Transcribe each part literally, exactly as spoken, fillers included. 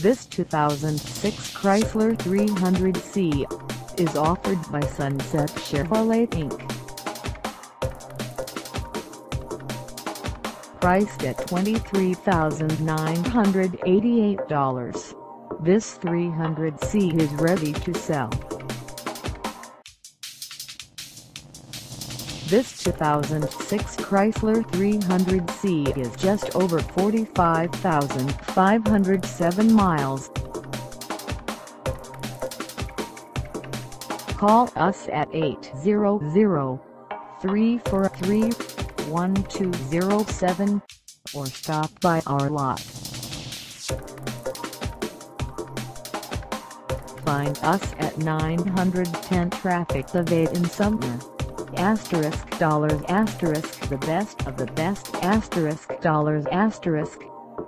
This two thousand six Chrysler three hundred C is offered by Sunset Chevrolet Incorporated. Priced at twenty-three thousand nine hundred eighty-eight dollars, this three hundred C is ready to sell. This two thousand six Chrysler three hundred C is just over forty-five thousand five hundred seven miles. Call us at eight hundred, three four three, one two zero seven or stop by our lot. Find us at nine ten Traffic Ave in Sumner. Asterisk dollars asterisk the best of the best asterisk dollars asterisk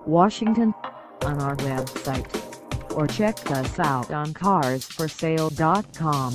Washington on our website, or check us out on cars for sale dot com.